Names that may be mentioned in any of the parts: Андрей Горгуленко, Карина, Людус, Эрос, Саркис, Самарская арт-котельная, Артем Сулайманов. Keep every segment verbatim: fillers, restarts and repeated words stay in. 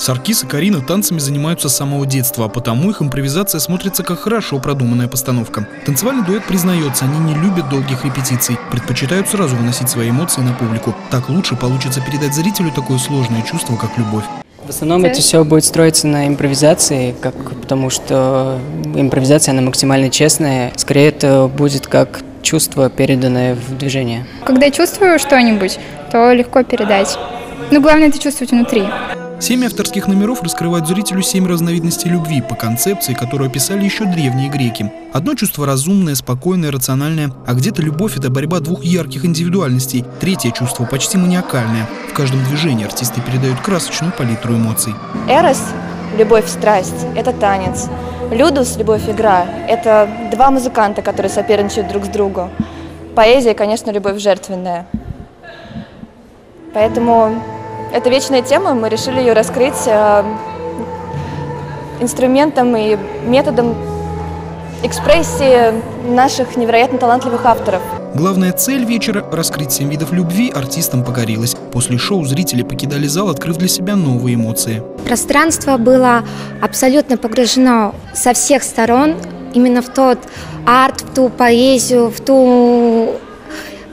Саркис и Карина танцами занимаются с самого детства, а потому их импровизация смотрится как хорошо продуманная постановка. Танцевальный дуэт признается, они не любят долгих репетиций, предпочитают сразу выносить свои эмоции на публику. Так лучше получится передать зрителю такое сложное чувство, как любовь. В основном это все будет строиться на импровизации, как, потому что импровизация, она максимально честная. Скорее, это будет как чувство, переданное в движение. Когда я чувствую что-нибудь, то легко передать. Но главное это чувствовать внутри. Семь авторских номеров раскрывают зрителю семь разновидностей любви по концепции, которую описали еще древние греки. Одно чувство разумное, спокойное, рациональное, а где-то любовь – это борьба двух ярких индивидуальностей. Третье чувство почти маниакальное. В каждом движении артисты передают красочную палитру эмоций. Эрос – любовь, страсть – это танец. Людус – любовь, игра – это два музыканта, которые соперничают друг с другом. Поэзия, конечно, любовь жертвенная. Поэтому это вечная тема, мы решили ее раскрыть э, инструментом и методом экспрессии наших невероятно талантливых авторов. Главная цель вечера – раскрыть семь видов любви, артистам покорилась. После шоу зрители покидали зал, открыв для себя новые эмоции. Пространство было абсолютно погружено со всех сторон, именно в тот арт, в ту поэзию, в ту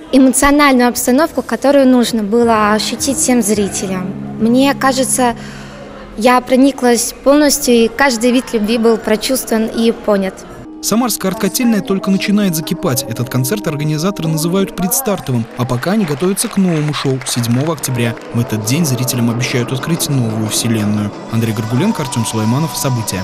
эмоциональную обстановку, которую нужно было ощутить всем зрителям. Мне кажется, я прониклась полностью, и каждый вид любви был прочувствован и понят. Самарская арт-котельная только начинает закипать. Этот концерт организаторы называют предстартовым, а пока они готовятся к новому шоу седьмого октября. В этот день зрителям обещают открыть новую вселенную. Андрей Горгуленко, Артем Сулайманов. События.